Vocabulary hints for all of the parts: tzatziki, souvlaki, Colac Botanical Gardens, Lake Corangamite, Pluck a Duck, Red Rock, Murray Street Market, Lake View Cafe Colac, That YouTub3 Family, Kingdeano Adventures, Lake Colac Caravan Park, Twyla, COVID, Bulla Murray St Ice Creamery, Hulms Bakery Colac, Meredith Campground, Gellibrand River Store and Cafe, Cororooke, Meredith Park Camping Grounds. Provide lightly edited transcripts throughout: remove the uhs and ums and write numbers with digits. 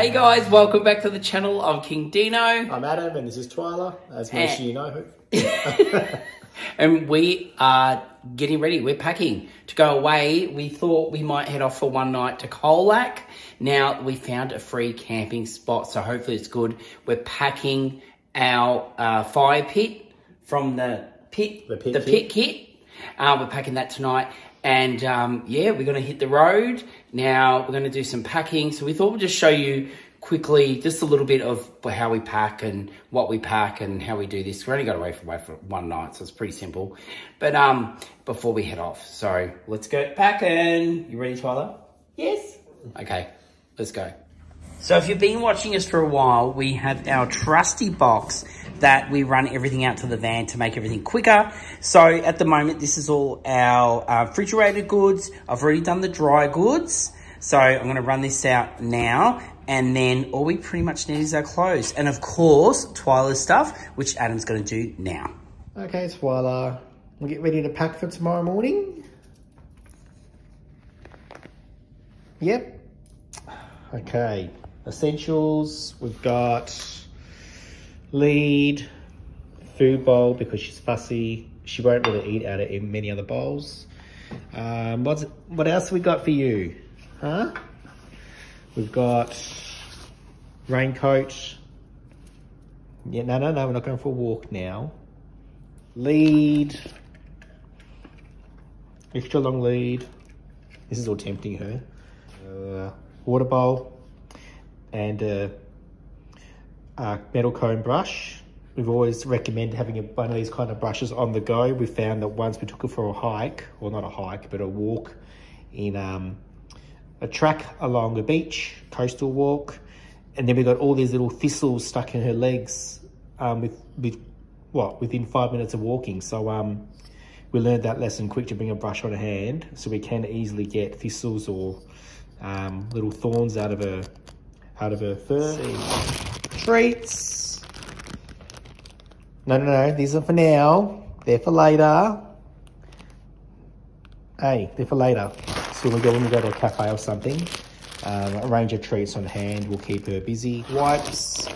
Hey guys, welcome back to the channel. I'm Kingdeano. I'm Adam, and this is Twyla, as most of you know who. And we are getting ready. We're packing to go away. We thought we might head off for one night to Colac. Now we found a free camping spot, so hopefully it's good. We're packing our fire pit from the pit kit. We're packing that tonight. And yeah, we're going to hit the road. Now we're going to do some packing. So we thought we'd just show you quickly just a little bit of how we pack and what we pack and how we do this. We only got away for one night, so it's pretty simple. But before we head off, so let's go packing. You ready, Twyla? Yes. Okay, let's go. So if you've been watching us for a while, we have our trusty box that we run everything out to the van to make everything quicker. So at the moment, this is all our refrigerated goods. I've already done the dry goods. So I'm going to run this out now. And then all we pretty much need is our clothes. And of course, Twyla's stuff, which Adam's going to do now. Okay, Twyla, we'll get ready to pack for tomorrow morning. Yep. Okay. Essentials, we've got lead, food bowl because she's fussy. She won't really eat out of many other bowls. What else have we got for you? Huh? We've got raincoat. Yeah, no, we're not going for a walk now. Lead. Extra long lead. This is all tempting her. Water bowl. And a metal comb brush. We've always recommended having one of these kind of brushes on the go. We found that once we took her for a hike, or not a hike, but a walk in a track along the beach, coastal walk, and then we got all these little thistles stuck in her legs within 5 minutes of walking. So we learned that lesson quick to bring a brush on hand so we can easily get thistles or little thorns out of her fur. Treats. No, these are for now. They're for later. Hey, they're for later. So when we go to a cafe or something, a range of treats on hand will keep her busy. Wipes,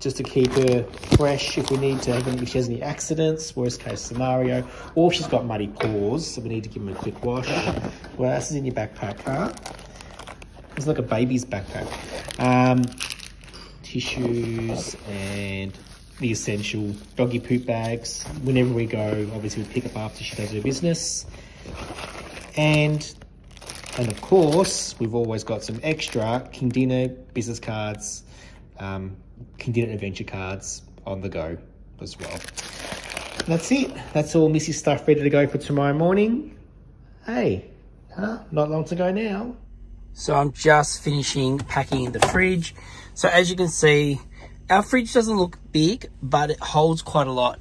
just to keep her fresh if we need to, if she has any accidents, worst case scenario, or if she's got muddy paws, so we need to give them a quick wash. Well, this is in your backpack, huh? It's like a baby's backpack. Tissues and the essential doggy poop bags. Whenever we go, obviously we pick up after she does her business. And of course, we've always got some extra Kingdeano business cards, Kingdeano adventure cards on the go as well. And that's it. That's all Missy's stuff ready to go for tomorrow morning. Hey, huh? Not long to go now. So I'm just finishing packing the fridge. So as you can see, our fridge doesn't look big, but it holds quite a lot.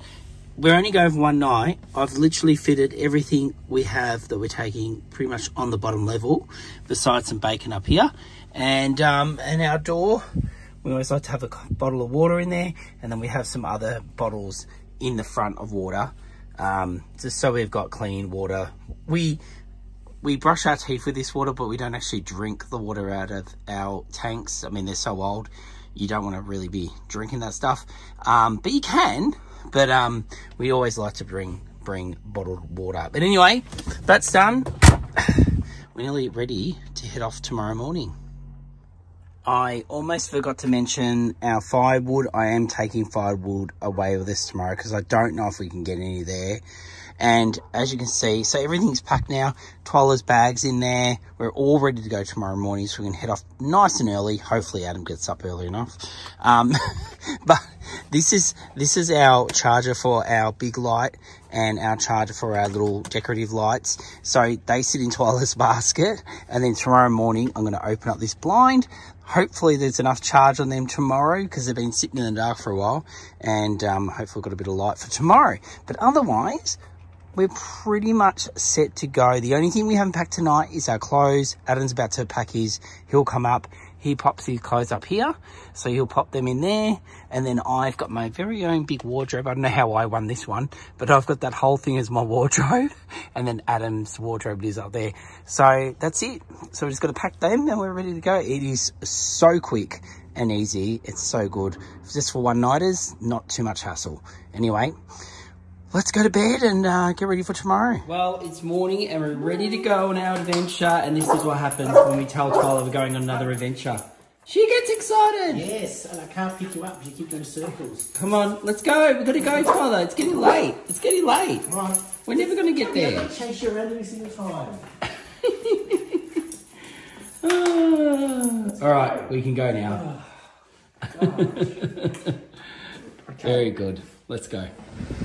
We're only going for one night. I've literally fitted everything we have that we're taking pretty much on the bottom level, besides some bacon up here. And our door, we always like to have a bottle of water in there, and then we have some other bottles in the front of water, just so we've got clean water. We brush our teeth with this water, but we don't actually drink the water out of our tanks. I mean, they're so old, you don't want to really be drinking that stuff. But you can, but we always like to bring bottled water. But anyway, that's done. We're nearly ready to head off tomorrow morning. I almost forgot to mention our firewood. I am taking firewood away with us tomorrow because I don't know if we can get any there. And as you can see, so everything's packed now. Twyla's bag's in there. We're all ready to go tomorrow morning, so we can head off nice and early. Hopefully Adam gets up early enough. But this is our charger for our big light and our charger for our little decorative lights. So they sit in Twyla's basket. And then tomorrow morning, I'm going to open up this blind. Hopefully there's enough charge on them tomorrow because they've been sitting in the dark for a while. And hopefully got a bit of light for tomorrow. But otherwise, we're pretty much set to go. The only thing we haven't packed tonight is our clothes. Adam's about to pack his. He'll come up he pops his clothes up here, so he'll pop them in there. And then I've got my very own big wardrobe. I don't know how I won this one, but I've got that whole thing as my wardrobe. And then Adam's wardrobe is up there. So that's it. So we've just got to pack them and we're ready to go. It is so quick and easy. It's so good. Just for one-nighters, not too much hassle. Anyway, let's go to bed and get ready for tomorrow. Well, it's morning and we're ready to go on our adventure, and this is what happens when we tell Twyla we're going on another adventure. She gets excited. Yes, and I can't pick you up because you keep going in circles. Come on, let's go. We've got to go, Twyla. It's getting late. It's getting late. Right. We're never going to get there. I'm going to chase you around every single time. All right, we can go now. Okay. Very good. Let's go.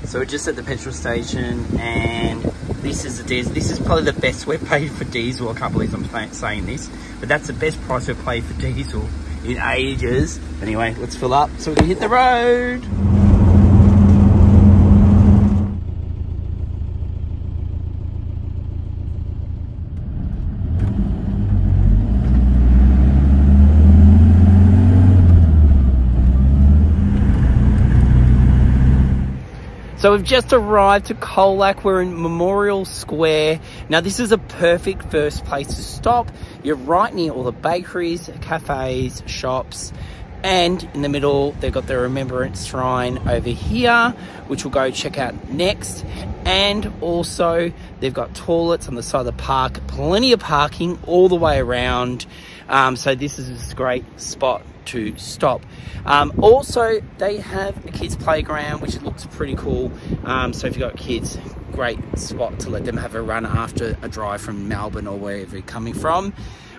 So we're just at the petrol station, and this is the diesel. This is probably the best we've paid for diesel. I can't believe I'm saying this, but that's the best price we've paid for diesel in ages. Anyway, let's fill up so we can hit the road. So we've just arrived to Colac. We're in Memorial Square. Now this is a perfect first place to stop. You're right near all the bakeries, cafes, shops, and in the middle, they've got their Remembrance Shrine over here, which we'll go check out next. And also they've got toilets on the side of the park, plenty of parking all the way around. So this is a great spot to stop. Also, they have a kids playground, which looks pretty cool. So if you've got kids, great spot to let them have a run after a drive from Melbourne or wherever you're coming from.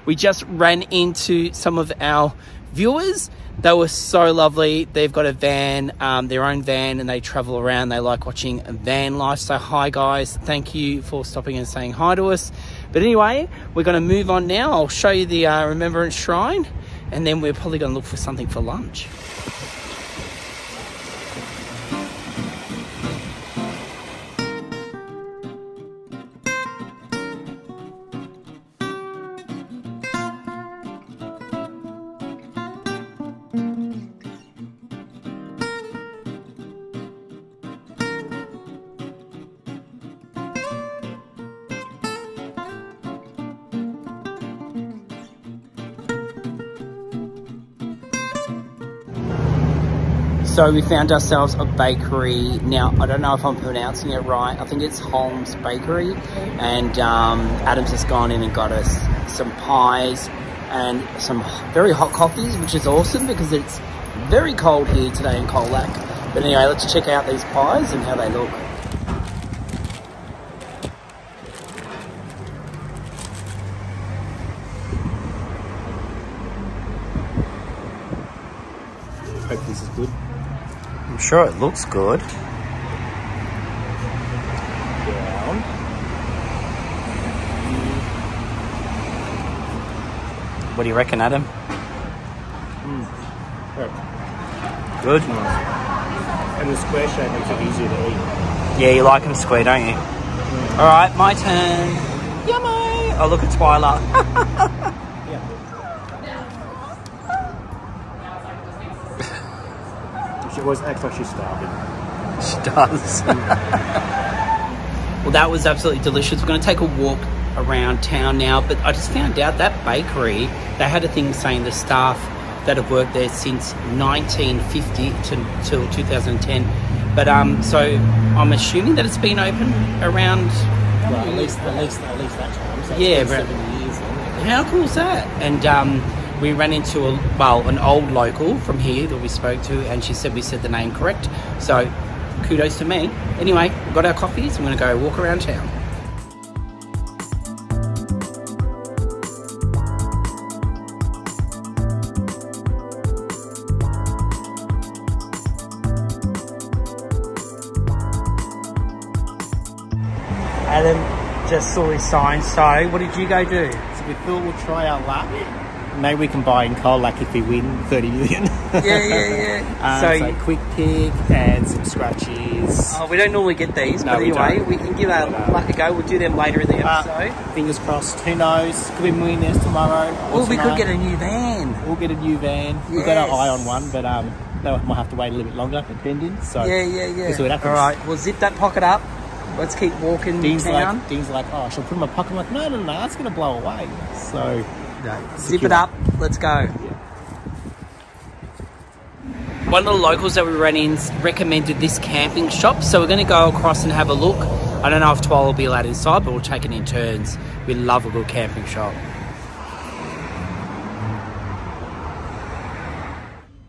We just ran into some of our viewers. They were so lovely. They've got a van, their own van, and they travel around. They like watching van life. So hi guys, thank you for stopping and saying hi to us. But anyway, we're going to move on now. I'll show you the Remembrance Shrine, and then we're probably going to look for something for lunch. So we found ourselves a bakery. Now, I don't know if I'm pronouncing it right. I think it's Hulms Bakery. And Adam's has gone in and got us some pies and some very hot coffees, which is awesome because it's very cold here today in Colac. But anyway, let's check out these pies and how they look. Hope this is good. I'm sure it looks good. Down. What do you reckon, Adam? Mm. Good. And the square shape makes it easier to eat. Yeah, you like them square, don't you? Mm. All right, my turn. Yummo! Oh, look at Twyla. Yeah. She always acts like she's starving. She does. Well, that was absolutely delicious. We're going to take a walk around town now, but I just found out that bakery, they had a thing saying the staff that have worked there since 1950 till 2010. But so I'm assuming that it's been open around... Well, at least that time. So yeah, it's been 7 years. How cool is that? And... we ran into an old local from here that we spoke to, and she said we said the name correct. So kudos to me. Anyway, we've got our coffees. I'm going to go walk around town. Adam just saw his sign. So what did you go do? So we thought we'll try our luck. maybe we can buy in Colac if we win 30 million. Yeah. So quick pick and some scratchies. Oh, we don't normally get these, but anyway, we can give our luck a go. We'll do them later in the episode. Fingers crossed. Who knows? Could be millionaires tomorrow. Or we could get a new van. We'll get a new van. Yes. We've got our eye on one, but they might have to wait a little bit longer for pending. So yeah. We'll see what happens. All right, we'll zip that pocket up. Let's keep walking. Dean's like, oh, I should put it in my pocket. I'm like, no, that's going to blow away. So, zip it up. Let's go. Yeah. One of the locals that we ran in recommended this camping shop. So we're going to go across and have a look. I don't know if Twyla will be allowed inside, but we'll take it in turns. We love a good camping shop.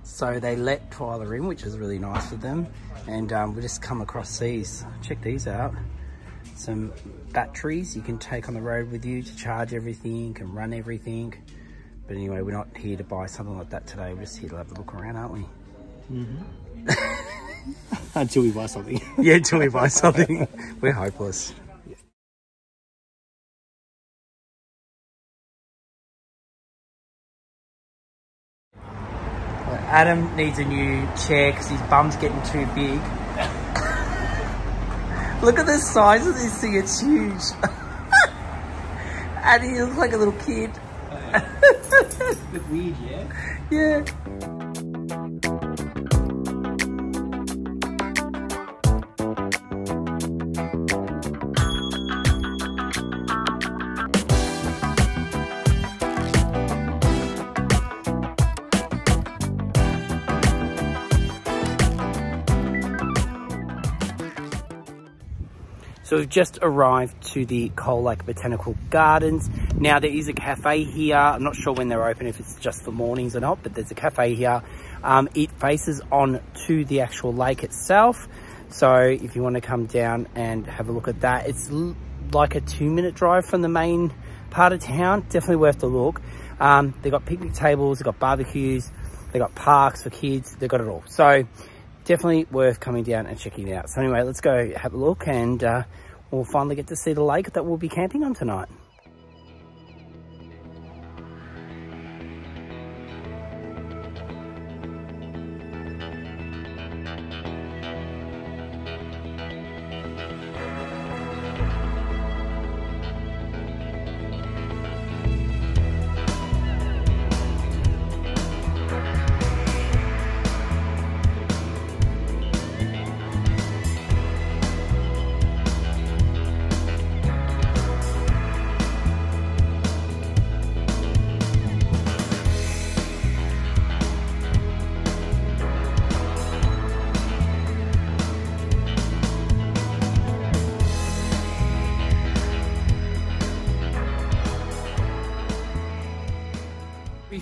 So they let Twyla in, which is really nice of them. And we just come across these. Check these out. Some batteries you can take on the road with you to charge everything and run everything. But anyway, we're not here to buy something like that today. We're just here to have a look around, aren't we? Mm-hmm. Until we buy something. Yeah, until we buy something. We're hopeless. Adam needs a new chair because his bum's getting too big. Look at the size of this thing, it's huge. And he looks like a little kid. It's a bit weird, yeah? Yeah. So we've just arrived to the Colac Botanical Gardens. Now there is a cafe here. I'm not sure when they're open, if it's just for mornings or not, but there's a cafe here. It faces on to the actual lake itself. So if you want to come down and have a look at that, it's like a 2-minute drive from the main part of town. Definitely worth the look. They've got picnic tables, they've got barbecues, they've got parks for kids, they've got it all. So definitely worth coming down and checking it out. So anyway, let's go have a look and we'll finally get to see the lake that we'll be camping on tonight.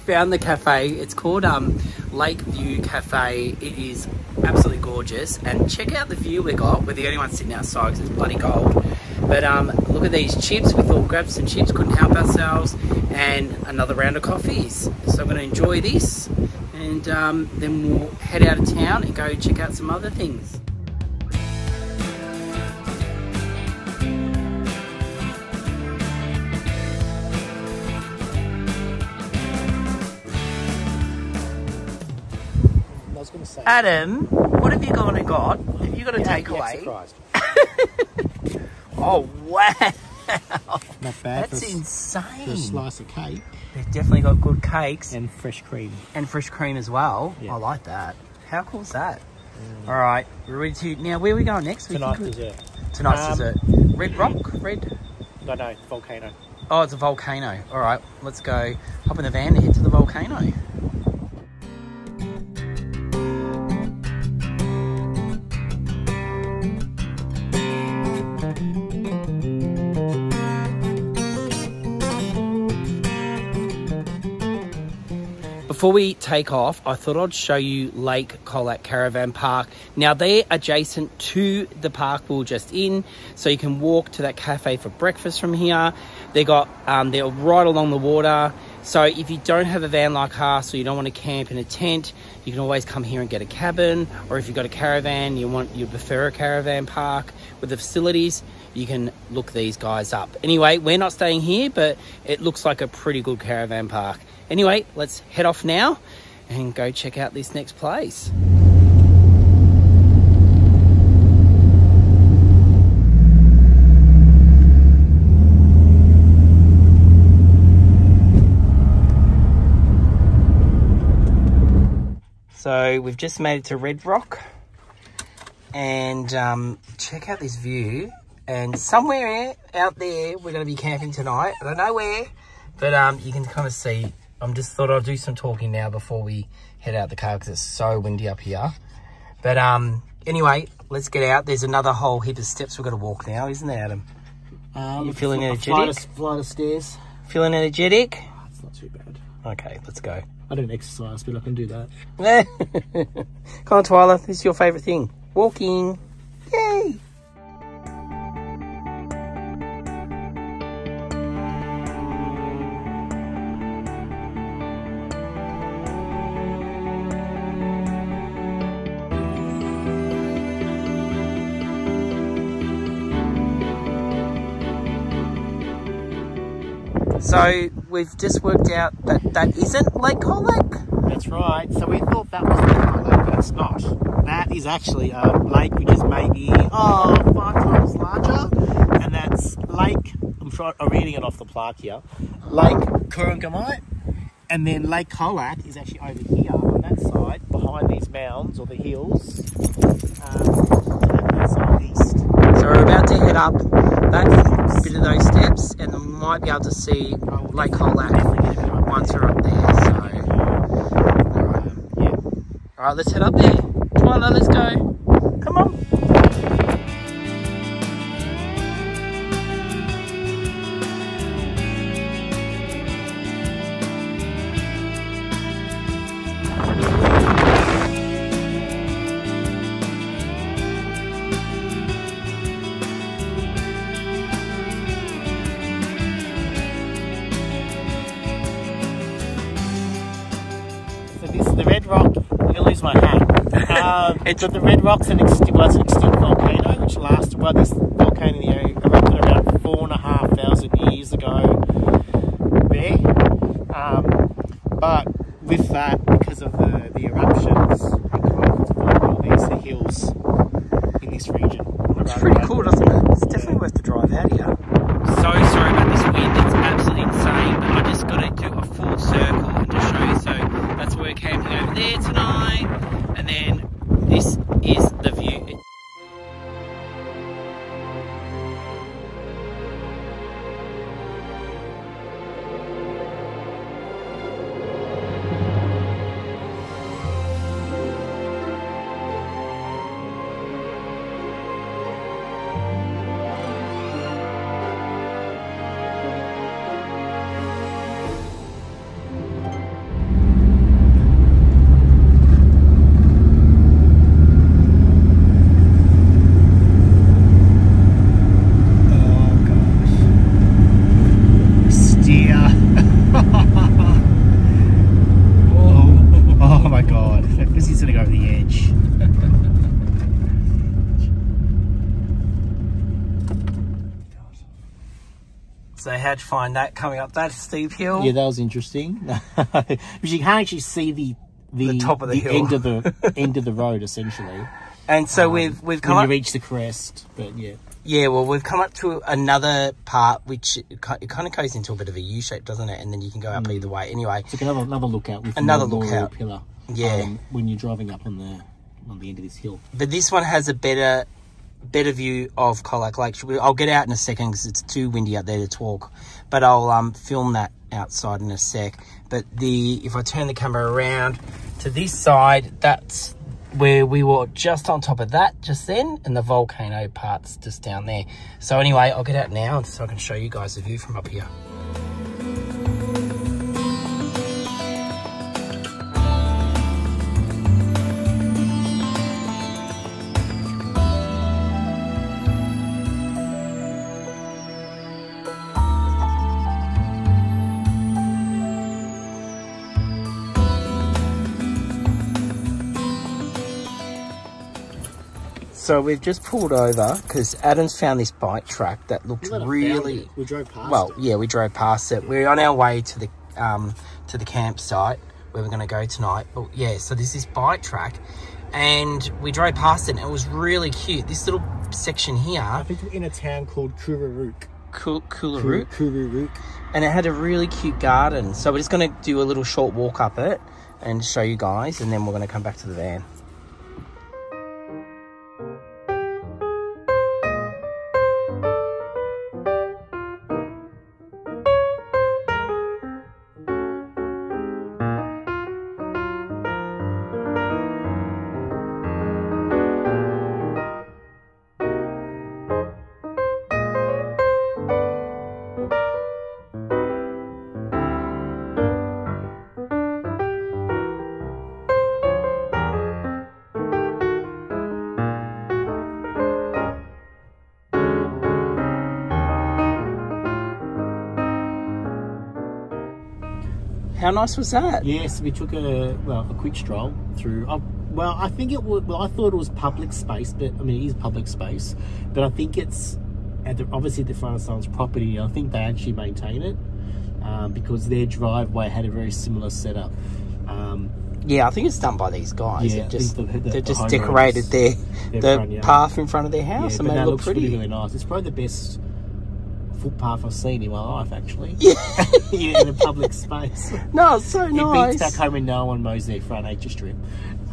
Found the cafe. It's called Lake View Cafe. It is absolutely gorgeous, and check out the view we got. We're the only ones sitting outside because it's bloody cold, but look at these chips. We thought we'd grab some chips, couldn't help ourselves, and another round of coffees. So I'm going to enjoy this, and then we'll head out of town and go check out some other things. Adam, what have you gone and got? Have you got a takeaway? Oh, wow. Not bad. That's insane. For a slice of cake. They've definitely got good cakes. And fresh cream. And fresh cream as well. Yeah. I like that. How cool is that? Mm. All right. We're ready to... Now, where are we going next? Tonight's dessert. Tonight's dessert. Red Rock? Red? No. Volcano. Oh, it's a volcano. All right. Let's go hop in the van and head to the volcano. Before we take off, I thought I'd show you Lake Colac Caravan Park. Now they're adjacent to the park we were just in, so you can walk to that cafe for breakfast from here. They got they're right along the water, So if you don't have a van like us, or you don't want to camp in a tent, you can always come here and get a cabin. Or if you've got a caravan, you prefer a caravan park with the facilities, you can look these guys up. Anyway, we're not staying here, but it looks like a pretty good caravan park. Anyway, let's head off now and go check out this next place. So we've just made it to Red Rock, and check out this view. And somewhere out there, we're going to be camping tonight. I don't know where, but you can kind of see. I'm just thought I'll do some talking now before we head out the car because it's so windy up here. But anyway, let's get out. There's another whole heap of steps we've got to walk now, isn't there, Adam? You feeling energetic? Flight of stairs. Feeling energetic? Oh, it's not too bad. Okay, let's go. I don't exercise, but I can do that. Come on, Twyla. This is your favourite thing. Walking. Yay! So we've just worked out that that isn't Lake Colac. That's right. So we thought that was Lake Colac, but it's not. That is actually a lake which is maybe 5 times larger, and that's Lake. I'm reading it off the plaque here. Lake Corangamite, and then Lake Colac is actually over here on that side, behind these mounds or the hills. Southeast. So we're about to head up that bit of those steps, and we might be able to see Lake Colac once we're up there. So, all right, let's head up there. Come on, let's go. Come on. But the Red Rock's an extinct volcano, which lasted, well, this volcano in the area erupted around 4,500 years ago there. But with that, because of the eruptions, it kind of formed all these hills in this region. It's pretty cool, doesn't it? It's definitely worth the drive out here. So sorry about this wind, it's absolutely insane, but I just got to do a full circle and to show you. So that's where we're camping over there tonight, and then this is the view. So how'd you find that coming up that steep hill? Yeah, that was interesting. But you can't actually see the top of the hill. End of the end of the road essentially. And so we've come up, you reach the crest, but yeah. Yeah, well we've come up to another part which it kind of goes into a bit of a U shape, doesn't it? And then you can go up either way. Anyway, it's like another lookout with another lookout pillar. Yeah, when you're driving up on the end of this hill. But this one has a better view of Colac Lake. I'll get out in a second because it's too windy out there to talk, but I'll film that outside in a sec. But if I turn the camera around to this side, that's where we were just on top of that just then, and the volcano part's just down there. So anyway, I'll get out now so I can show you guys the view from up here. So we've just pulled over because Adam's found this bike track that looked really... We drove past it. Yeah, we drove past it. We're on our way to the campsite where we're going to go tonight. But yeah, so there's this bike track and we drove past it and it was really cute. This little section here... I think we're in a town called Cororooke. Cororooke. And it had a really cute garden. So we're just going to do a little short walk up it and show you guys, and then we're going to come back to the van. How nice was that? Yes, we took a quick stroll through. I thought it was public space, but I mean, it is public space. But I think it's obviously the front of someone's property. I think they actually maintain it because their driveway had a very similar setup. Yeah, I think it's done by these guys. Yeah, it just, they've just decorated their path in front of their house, and made it look pretty. Really, really nice. It's probably the best footpath I've seen in my life, actually. Yeah. In a public space. No, it's so nice. It beats back home and no one mows their front acre strip.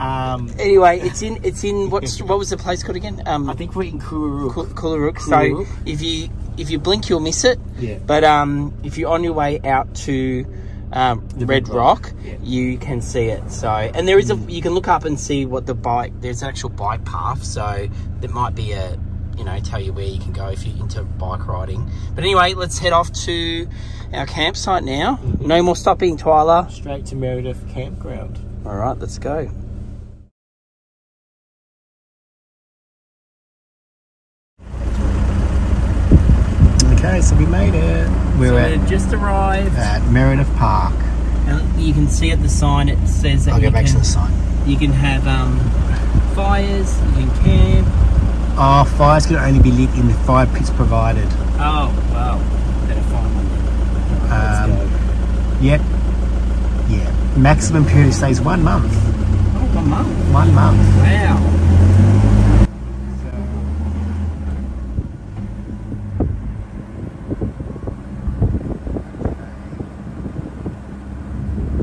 Anyway, it's in what was the place called again? I think we're in Cororooke. Cororooke. So if you blink, you'll miss it. Yeah. But if you're on your way out to Red Rock, yeah, you can see it. So, and there is you can look up and see what the bike. There's an actual bike path, so there might be a, you know, tell you where you can go if you're into bike riding. But anyway, let's head off to our campsite now. Mm-hmm. No more stopping, Twyla. Straight to Meredith Campground. All right, let's go. Okay, so we made it. We just arrived at Meredith Park. And you can see at the sign, it says that I'll go back to the sign. You can have fires, you can camp. Oh, fires can only be lit in the fire pits provided. Oh, wow. Better find one. Yep. Yeah. Maximum period of stay is 1 month. Oh, 1 month? 1 month. Wow.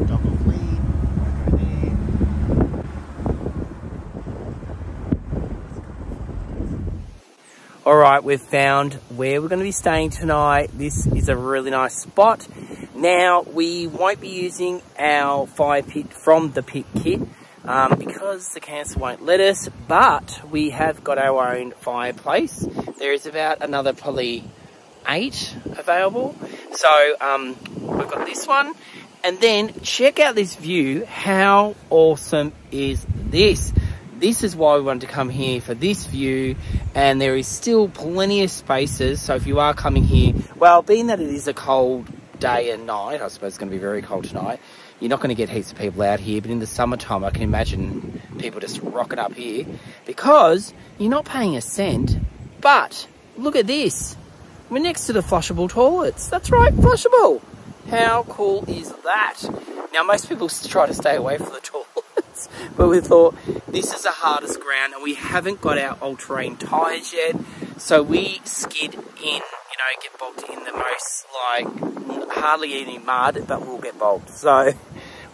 Dock of Lead. All right, we've found where we're going to be staying tonight. This is a really nice spot. Now, we won't be using our fire pit from the pit kit because the council won't let us, but we have got our own fireplace. There is about another probably 8 available. So we've got this one. And then check out this view. How awesome is this? This is why we wanted to come here, for this view, and there is still plenty of spaces. So if you are coming here, well, being that it is a cold day and night, I suppose it's going to be very cold tonight, you're not going to get heaps of people out here, but in the summertime, I can imagine people just rocking up here because you're not paying a cent. But look at this. We're next to the flushable toilets. That's right, flushable. How cool is that? Now, most people try to stay away from the toilet, but we thought this is the hardest ground, and we haven't got our all-terrain tyres yet, so we skid in, get bogged in the most, hardly any mud, but we'll get bogged. So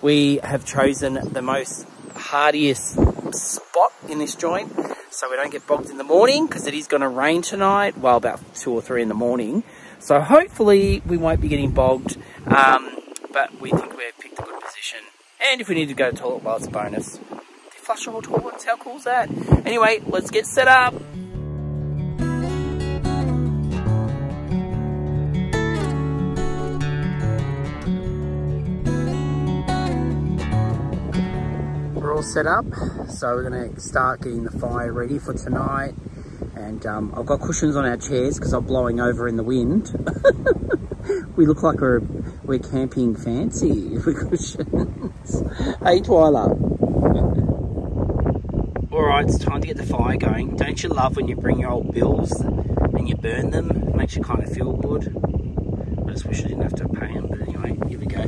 we have chosen the most hardiest spot in this joint, so we don't get bogged in the morning, because it is going to rain tonight, well, about 2 or 3 in the morning, so hopefully we won't be getting bogged, but we think we've picked a good position. And if we need to go to the toilet, well, it's a bonus. They flush the whole toilet, how cool is that? Anyway, let's get set up. We're all set up, so we're going to start getting the fire ready for tonight. And I've got cushions on our chairs because I'm blowing over in the wind. We look like we're camping fancy with cushions. Hey, Twyla. Alright, it's time to get the fire going. Don't you love when you bring your old bills and you burn them? It makes you kind of feel good. I just wish I didn't have to pay them, but anyway, here we go.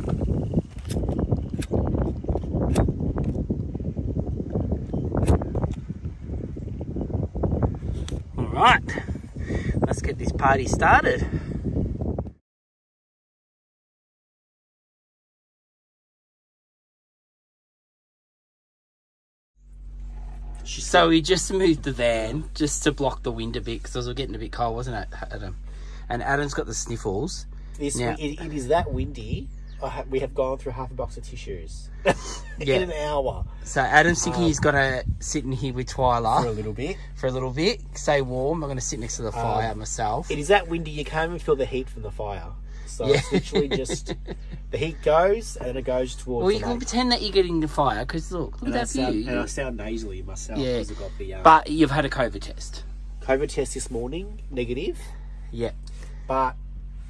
Alright, let's get this party started. So we just moved the van just to block the wind a bit because it was getting a bit cold, wasn't it, Adam? And Adam's got the sniffles. It is that windy. We have gone through half a box of tissues in an hour. So Adam's thinking he's got to sit in here with Twyla for a little bit. Stay warm. I'm going to sit next to the fire myself. It is that windy. You can't even feel the heat from the fire. So it's literally just the heat goes and it goes towards. Well, you can pretend that you're getting the fire because look at that view. And I sound nasally myself because I've got the. But you've had a COVID test. COVID test this morning, negative. Yeah. But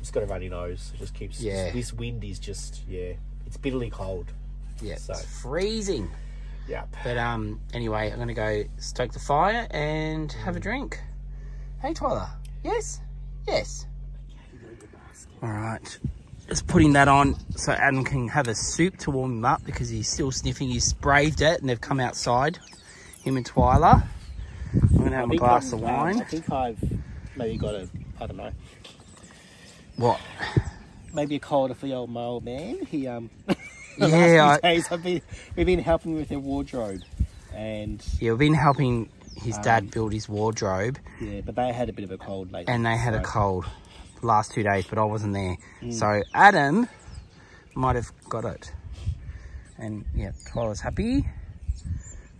it's got a runny nose. It just keeps. Yeah. This wind is just it's bitterly cold. Yeah. So it's freezing. Yep. But anyway, I'm gonna go stoke the fire and have a drink. Hey, Twyla. Yes. Yes. Alright, just putting that on so Adam can have a soup to warm him up because he's still sniffing. He's braved it and they've come outside, him and Twyla. I'm going to have a glass of wine. I think I've maybe got a, I don't know. What? Maybe a cold for the old male man. He, we've been helping with their wardrobe. And yeah, we've been helping his dad build his wardrobe. Yeah, but they had a bit of a cold lately. And they had a cold. Last 2 days, but I wasn't there. So Adam might have got it. And yeah, Twyla's happy.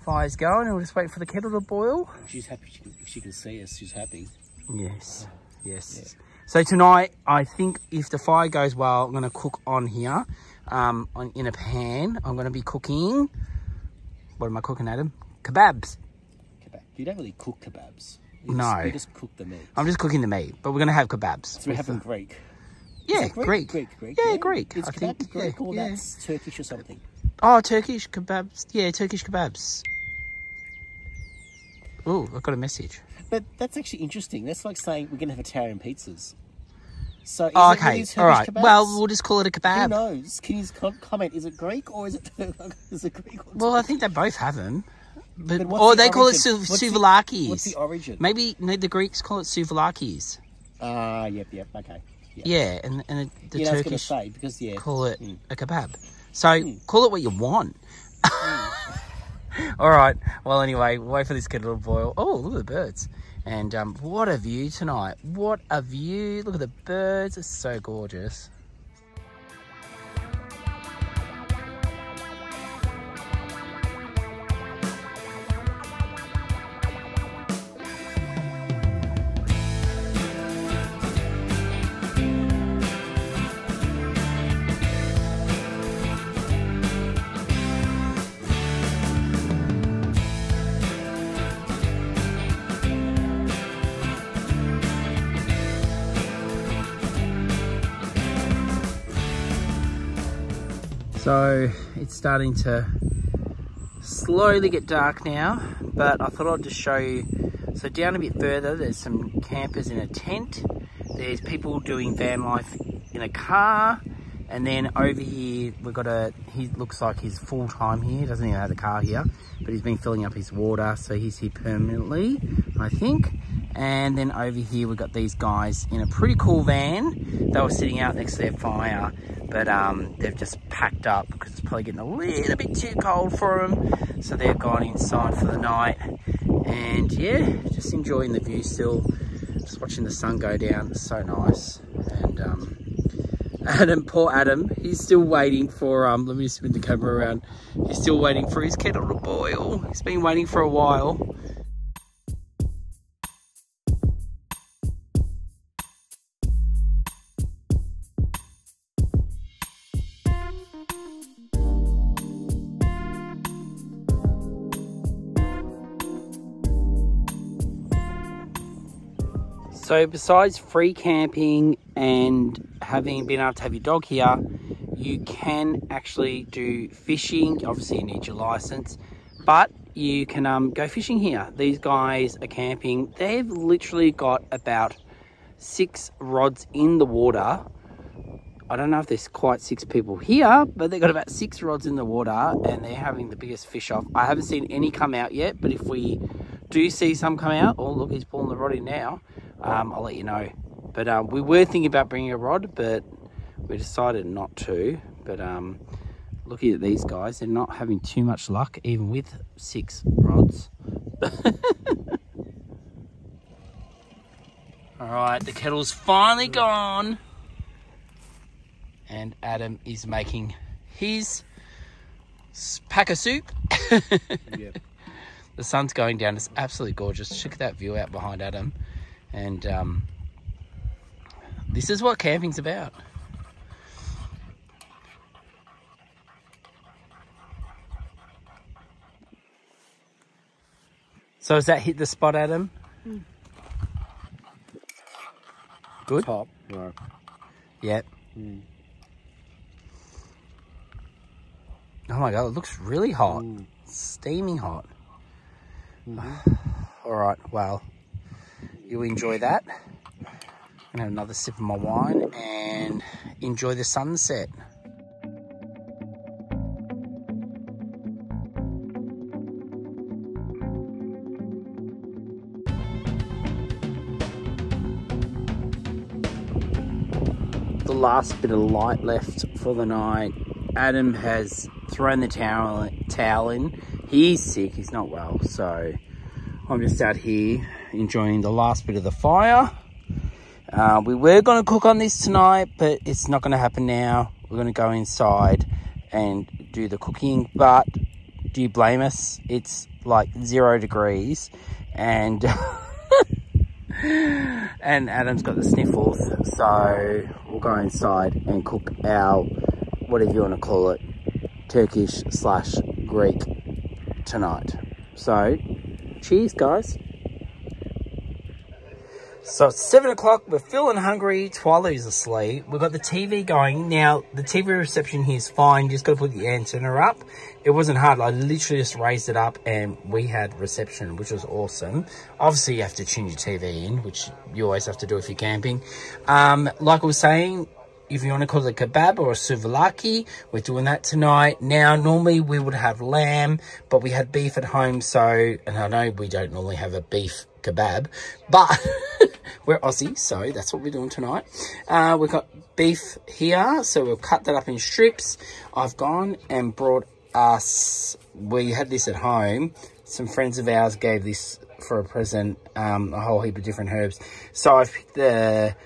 Fire's going and we'll just wait for the kettle to boil. She's happy she can see us, she's happy. Yes, yes. Yeah. So tonight, I think if the fire goes well, I'm gonna cook on here, in a pan. I'm gonna be cooking, what am I cooking, Adam? Kebabs. Kebab. You don't really cook kebabs. No. We just cook the meat. I'm just cooking the meat, but we're going to have kebabs. So we're having Greek. Yeah, Greek. Yeah, Greek. It's kebab Greek or that's Turkish or something. Oh, Turkish kebabs. Yeah, Turkish kebabs. Oh, I got a message. But that's actually interesting. That's like saying we're going to have Italian pizzas. So oh, okay, really all right. Kebabs? Well, we'll just call it a kebab. Who knows? Can you just comment? Is it Greek or is it Turkish? Is it Greek or well, I think they both have them. But or they call it souvlakis. What's the origin? Maybe the Greeks call it souvlakis. Ah, yep, okay. Yep. Yeah, and the Turkish say, because, call it a kebab. So call it what you want. All right. Well, anyway, wait for this kettle to boil. Oh, look at the birds. And what a view tonight. What a view. Look at the birds. It's so gorgeous. So it's starting to slowly get dark now, but I thought I'd just show you. So down a bit further, there's some campers in a tent. There's people doing van life in a car. And then over here, we've got he looks like he's full time here. He doesn't even have the car here, but he's been filling up his water. So he's here permanently, I think. And then over here, we've got these guys in a pretty cool van. They were sitting out next to their fire, but they've just packed up because it's probably getting a little bit too cold for them. So they've gone inside for the night and just enjoying the view still. Just watching the sun go down, it's so nice. And Adam, poor Adam, he's still waiting for, let me spin the camera around. He's still waiting for his kettle to boil. He's been waiting for a while. So besides free camping and having been able to have your dog here, you can actually do fishing. Obviously you need your license, but you can go fishing here. These guys are camping. They've literally got about 6 rods in the water. I don't know if there's quite 6 people here, but they've got about 6 rods in the water and they're having the biggest fish off. I haven't seen any come out yet, but if we do see some come out, oh look, he's pulling the rod in now, I'll let you know. But we were thinking about bringing a rod, but we decided not to. But looking at these guys, they're not having too much luck, even with 6 rods. All right, the kettle's finally gone. And Adam is making his pack of soup. Yep. The sun's going down. It's absolutely gorgeous. Check that view out behind Adam. And this is what camping's about. So has that hit the spot, Adam? Mm. Good? Top. No. Yep. Mm. Oh my God, it looks really hot. Mm. Steaming hot. Mm-hmm. All right, well, you enjoy that. I'm gonna have another sip of my wine and enjoy the sunset. The last bit of light left for the night. Adam has thrown the towel in. He's sick, he's not well, so I'm just out here enjoying the last bit of the fire. We were going to cook on this tonight, but it's not going to happen now. We're going to go inside and do the cooking, but do you blame us? It's like 0 degrees and and Adam's got the sniffles, so we'll go inside and cook our, whatever you want to call it, Turkish/Greek tonight. So cheers, guys. So it's 7 o'clock, we're feeling hungry. Twyla is asleep. We've got the TV going. Now the TV reception here is fine, you just got to put the antenna up. It wasn't hard, I literally just raised it up and we had reception, which was awesome. Obviously you have to tune your TV in, which you always have to do if you're camping. Like I was saying, if you want to call it a kebab or a souvlaki, we're doing that tonight. Now, normally we would have lamb, but we had beef at home, so... And I know we don't normally have a beef kebab, but we're Aussie, so that's what we're doing tonight. We've got beef here, so we'll cut that up in strips. I've gone and brought us... We had this at home. Some friends of ours gave this for a present, a whole heap of different herbs. So I've picked the...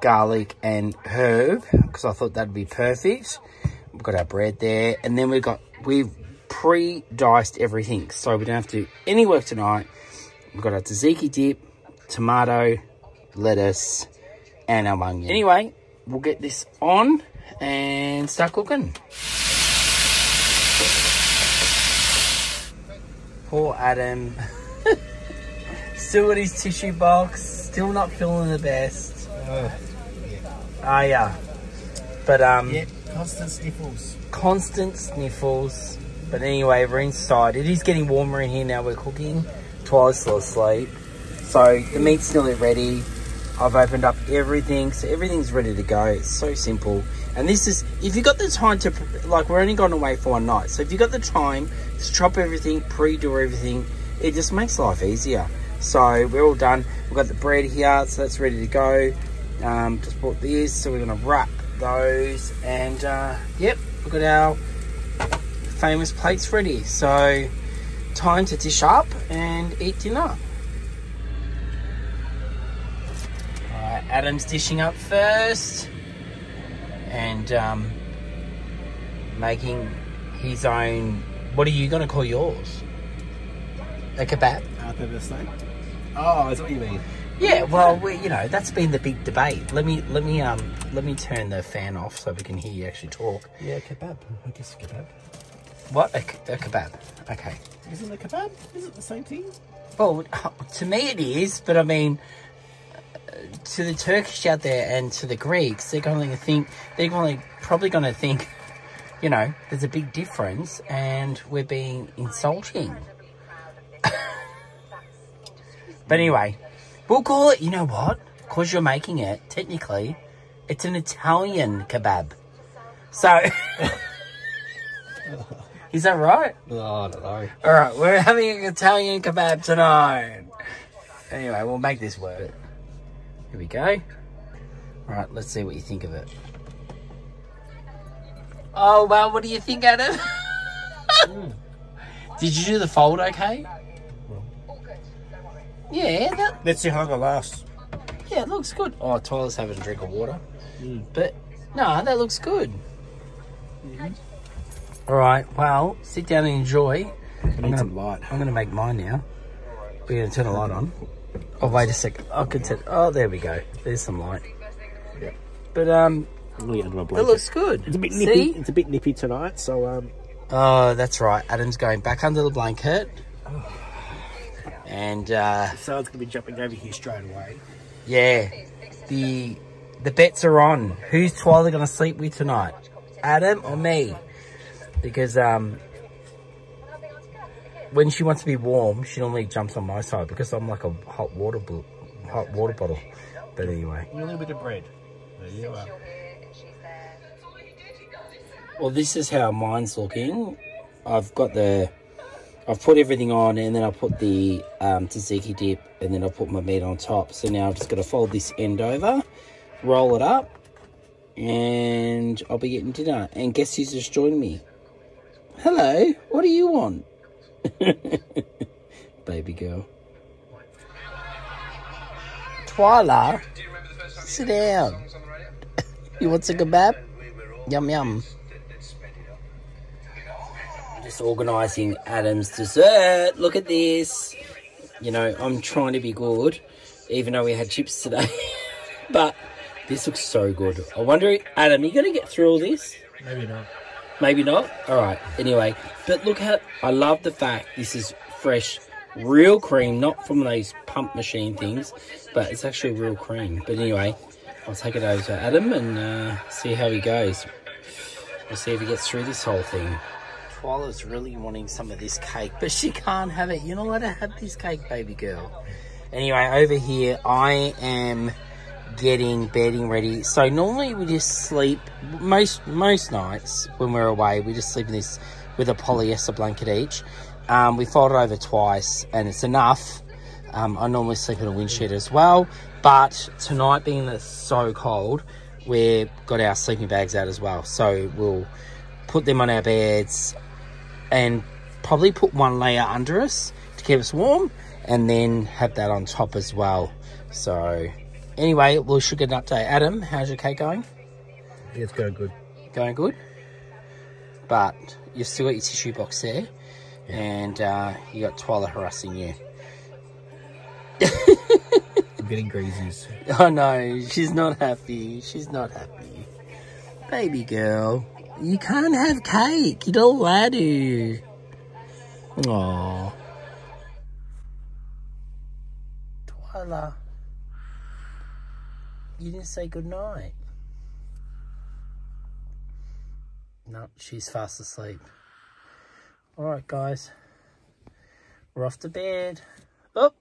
garlic and herb because I thought that'd be perfect. We've got our bread there, and then we've pre-diced everything, so we don't have to do any work tonight. We've got our tzatziki dip, tomato, lettuce, and our onion. Anyway, we'll get this on and start cooking. Poor Adam, still in his tissue box, still not feeling the best. Yeah. But, yep, constant sniffles. Constant sniffles. But anyway, we're inside. It is getting warmer in here now. We're cooking. Twyla's still asleep. So the meat's nearly ready. I've opened up everything. So everything's ready to go. It's so simple. And this is, if you've got the time to, like, we're only gone away for one night. So if you've got the time to chop everything, pre-do everything, it just makes life easier. So we're all done. We've got the bread here, so that's ready to go. Just bought these, so we're going to wrap those, and yep, we've got our famous plates ready, so time to dish up and eat dinner. Alright, Adam's dishing up first and making his own, what are you going to call yours? A kebab? Oh, is that what you mean? Yeah, well, we, you know, that's been the big debate. Let me turn the fan off so we can hear you actually talk. Yeah, kebab. I guess kebab. What? A kebab. Okay. Isn't it a kebab? Is it the same thing? Well, to me it is, but I mean, to the Turkish out there and to the Greeks, they're going to think, probably going to think you know, there's a big difference and we're being insulting. But anyway, we'll call it, you know what? Because you're making it, technically, it's an Italian kebab. So, is that right? Oh, I don't know. All right, we're having an Italian kebab tonight. Anyway, we'll make this work. Here we go. All right, let's see what you think of it. Oh, well, what do you think, Adam? Mm. Did you do the fold okay? Yeah, that... Let's see how it lasts. Yeah, it looks good. Oh, Twyla's having a drink of water. Mm. But, no, that looks good. Mm. All right, well, sit down and enjoy. I'm going to make mine now. We're going to turn the light on. Oh, wait a second. I could turn... Oh, there we go. There's some light. Yeah. But, I'm going to get under my blanket. It looks good. It's a bit nippy. See? It's a bit nippy tonight, so, Oh, that's right. Adam's going back under the blanket. Oh. And the sun's gonna be jumping over here straight away. Yeah, the bets are on. Who's Twyla gonna sleep with tonight, Adam or me? Because when she wants to be warm, she normally jumps on my side because I'm like a hot water bottle. But anyway, a little bit of bread. There you are. Well, this is how mine's looking. I've put everything on, and then I put the tzatziki dip, and then I put my meat on top. So now I've just got to fold this end over, roll it up, and I'll be getting dinner. And guess who's just joined me? Hello, what do you want? Baby girl. Twyla, sit down. You want some kebab? Yum, yum. Just organising Adam's dessert. Look at this. You know, I'm trying to be good, even though we had chips today. But this looks so good. I wonder, Adam, are you going to get through all this? Maybe not. Maybe not? All right. Anyway, but look how... I love the fact this is fresh, real cream, not from those pump machine things, but it's actually real cream. But anyway, I'll take it over to Adam and see how he goes. We'll see if he gets through this whole thing. Twyla's really wanting some of this cake, but she can't have it. You're not allowed to have this cake, baby girl. Anyway, over here, I am getting bedding ready. So normally we just sleep, most nights when we're away, we just sleep in this with a polyester blanket each. We fold it over twice, and it's enough. I normally sleep in a wind sheet as well, but tonight, being that it's so cold, we've got our sleeping bags out as well. So we'll put them on our beds and probably put one layer under us to keep us warm, and then have that on top as well. So anyway, we should get an update. Adam, how's your cake going? Yeah, it's going good. Going good? But you've still got your tissue box there, yeah. And you got Twyla harassing you. I'm getting greasies. Oh no, she's not happy. She's not happy. Baby girl. You can't have cake. You don't want to. Aww. Twyla. You didn't say goodnight. No, she's fast asleep. Alright, guys. We're off to bed. Oh.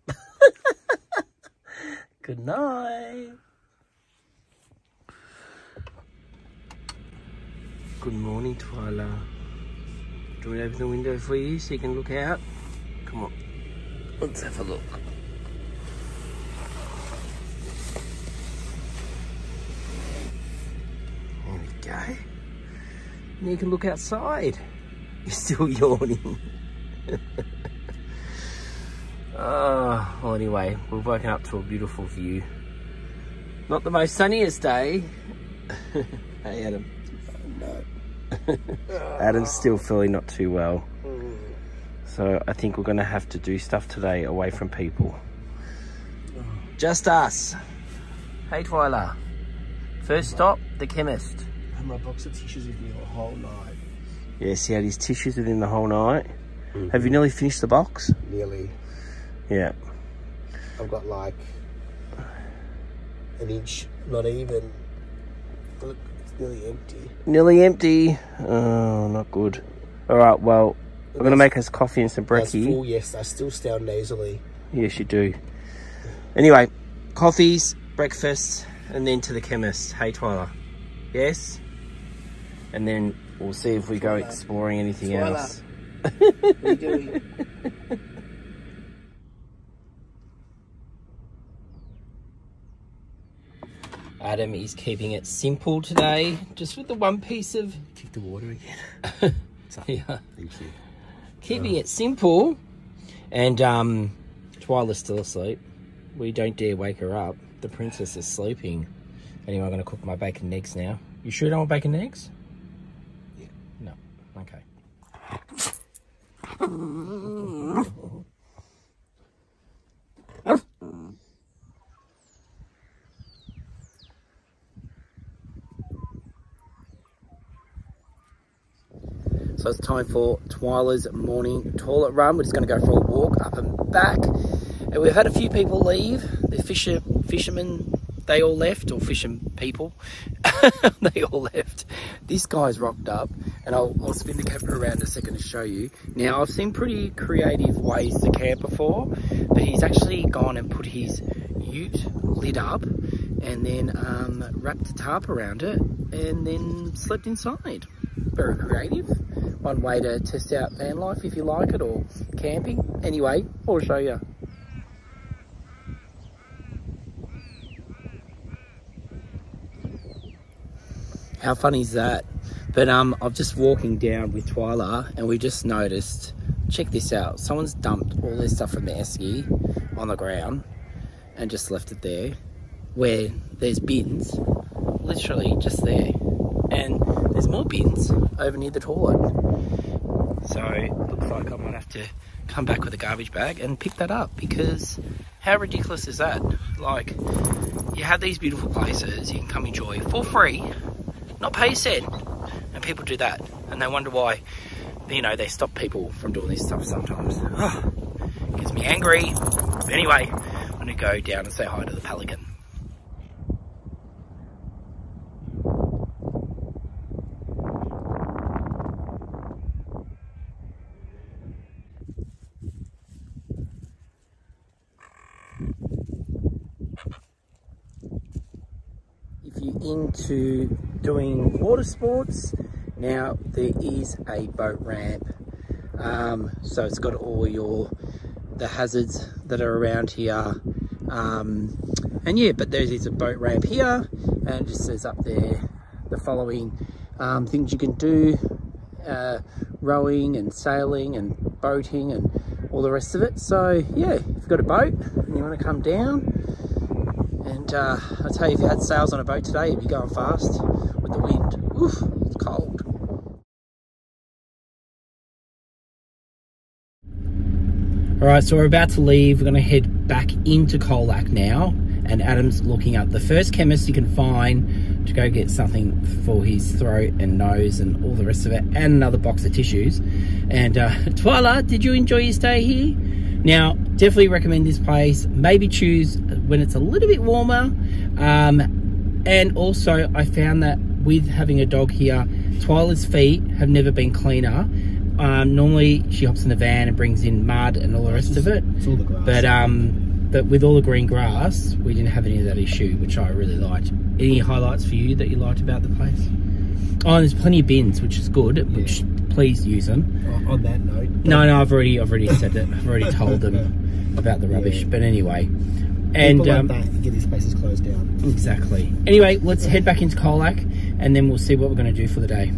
Good night. Good morning, Twyla. Do we open the window for you so you can look out? Come on, let's have a look. There we go. And you can look outside. You're still yawning. Oh, well, anyway, we're waking up to a beautiful view. Not the most sunniest day. Hey, Adam. No. Adam's still feeling not too well, so I think we're going to have to do stuff today away from people. Just us. Hey, Twyla. First stop, the chemist. I had my box of tissues with me the whole night. Yes, he had his tissues with him the whole night. Mm-hmm. Have you nearly finished the box? Nearly. Yeah. I've got like an inch, not even. Look, nearly empty. Nearly empty. Oh, not good. All right, well, I'm going to make us coffee and some brekkie. Full, yes, I still sound nasally. Yes, you do. Anyway, coffees, breakfasts, and then to the chemist. Hey, Twyla. Yes? And then we'll see if we go exploring anything else. What are you doing? Adam is keeping it simple today, just with the one piece of... Kick the water again. Yeah. Thank you. Keeping it simple. And Twyla's still asleep. We don't dare wake her up. The princess is sleeping. Anyway, I'm going to cook my bacon and eggs now. You sure you don't want bacon and eggs? Yeah. No. Okay. So it's time for Twyla's morning toilet run. We're just going to go for a walk up and back. And we've had a few people leave. The fishermen, they all left. Or fishing people. They all left. This guy's rocked up. And I'll spin the camera around a second to show you. Now, I've seen pretty creative ways to camp before. But he's actually gone and put his ute lid up. And then wrapped a tarp around it. And then slept inside. Very creative. One way to test out van life, if you like it, or camping. Anyway, I'll show you. How funny is that? But I'm just walking down with Twyla, and we just noticed, check this out, someone's dumped all their stuff from the esky on the ground and just left it there, where there's bins, literally just there. And there's more bins over near the toilet. So it looks like I might have to come back with a garbage bag and pick that up, because how ridiculous is that? Like, you have these beautiful places you can come enjoy for free, not pay a cent, and people do that. And they wonder why, you know, they stop people from doing this stuff sometimes. Oh, it gets me angry. But anyway, I'm going to go down and say hi to the pelican. Into doing water sports, now there is a boat ramp, so it's got all the hazards that are around here, and yeah, but there is a boat ramp here, and it just says up there the following things you can do, rowing and sailing and boating and all the rest of it. So yeah, if you've got a boat and you want to come down. And I tell you, if you had sails on a boat today, you'd be going fast with the wind. Oof, it's cold. All right, so we're about to leave. We're going to head back into Colac now. And Adam's looking up the first chemist you can find to go get something for his throat and nose and all the rest of it. And another box of tissues. And Twyla, did you enjoy your stay here? Now, definitely recommend this place. Maybe choose when it's a little bit warmer. And also, I found that with having a dog here, Twyla's feet have never been cleaner. Normally, she hops in the van and brings in mud and all the rest of it. It's all the grass. But with all the green grass, we didn't have any of that issue, which I really liked. Any highlights for you that you liked about the place? Oh, there's plenty of bins, which is good, which... Please use them. On that note. No, I've already said that. I've already told them about the rubbish. Yeah. But anyway, and people like that, get these places closed down. Exactly. Anyway, let's head back into Colac, and then we'll see what we're going to do for the day.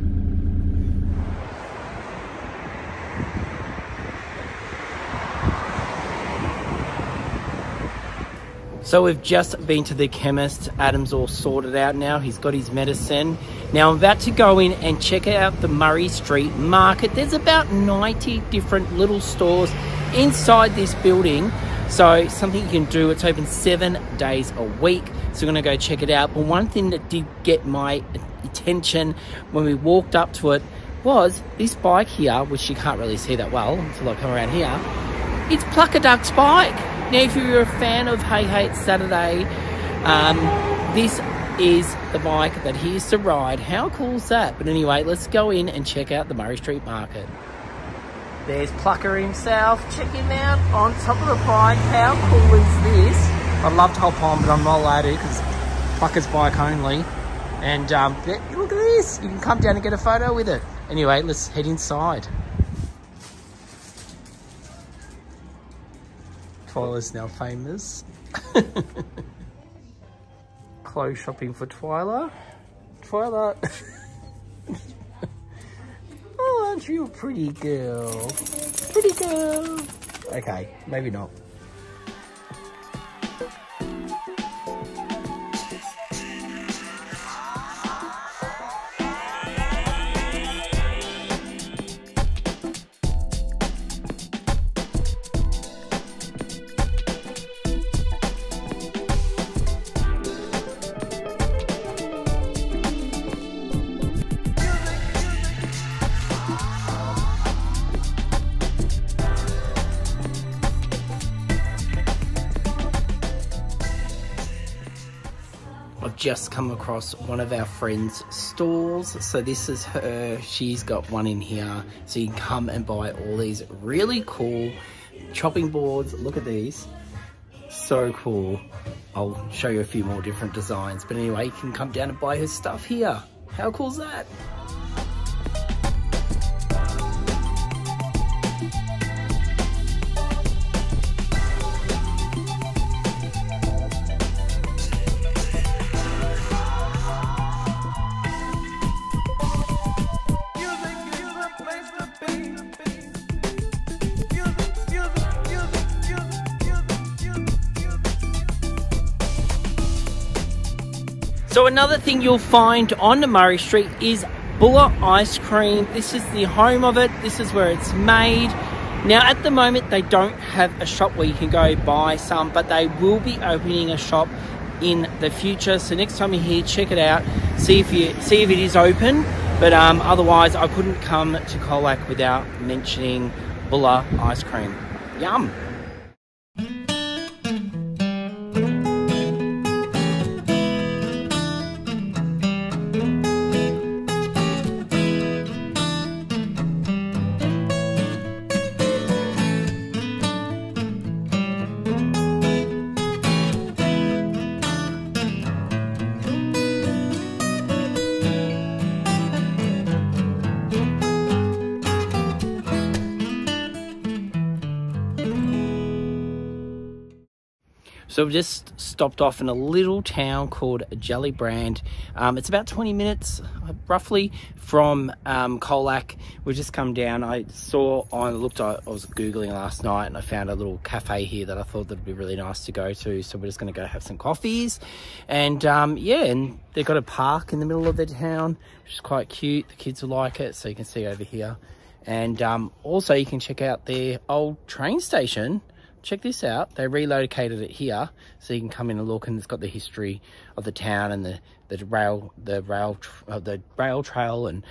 So we've just been to the chemist. Adam's all sorted out now. He's got his medicine. Now I'm about to go in and check out the Murray Street Market. There's about 90 different little stores inside this building. So something you can do. It's open 7 days a week. So we're gonna go check it out. But one thing that did get my attention when we walked up to it was this bike here, which you can't really see that well until I come around here. It's Pluck a Duck's bike. Now, if you're a fan of Hey Hey It's Saturday, this is the bike that he used to ride. How cool's that? But anyway, let's go in and check out the Murray Street Market. There's Plucker himself. Check him out on top of the bike. How cool is this? I'd love to hop on, but I'm not allowed to because Plucker's bike only. And look at this. You can come down and get a photo with it. Anyway, let's head inside. Twyla's now famous. Clothes shopping for Twyla. Twyla. Oh, aren't you a pretty girl? Pretty girl. Okay, maybe not. Just come across one of our friends' stores. So this is her, she's got one in here. So you can come and buy all these really cool chopping boards. Look at these, so cool. I'll show you a few more different designs. But anyway, you can come down and buy her stuff here. How cool is that? So another thing you'll find on the Murray Street is Bulla ice cream. This is the home of it. This is where it's made. Now at the moment they don't have a shop where you can go buy some, but they will be opening a shop in the future. So next time you're here, check it out. See if it is open. But otherwise, I couldn't come to Colac without mentioning Bulla ice cream. Yum. So we've just stopped off in a little town called Gellibrand. It's about 20 minutes roughly from Colac. We've just come down. I was Googling last night and I found a little cafe here that I thought that'd be really nice to go to. So we're just gonna go have some coffees. And yeah, and they've got a park in the middle of the town, which is quite cute. The kids will like it, so you can see over here. And also you can check out their old train station. Check this out, they relocated it here, so you can come in and look, and it's got the history of the town and the rail trail and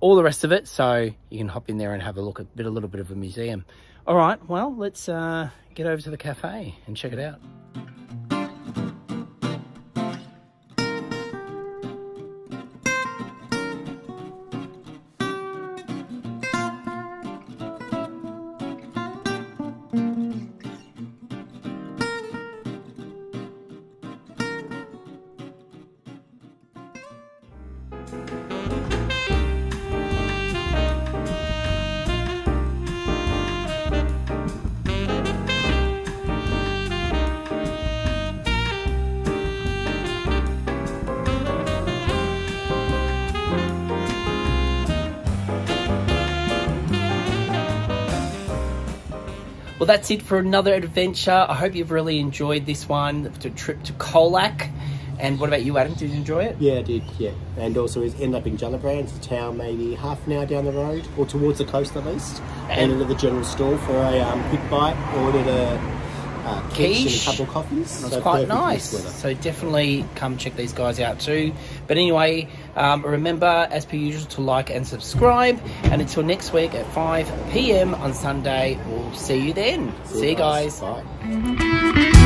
all the rest of it, so you can hop in there and have a look at a little bit of a museum. All right, well, let's get over to the cafe and check it out. Well, that's it for another adventure. I hope you've really enjoyed this one, the trip to Colac. And what about you, Adam? Did you enjoy it? Yeah, I did, yeah. And also it ended up in Gellibrand. It's a town maybe half an hour down the road, or towards the coast at least. And into the general store for a quick bite, ordered a quiche and a couple of coffees. It's so quite nice. So definitely come check these guys out too. But anyway, remember, as per usual, to like and subscribe. And until next week at 5 p.m. on Sunday, we'll see you then. See you guys. Bye.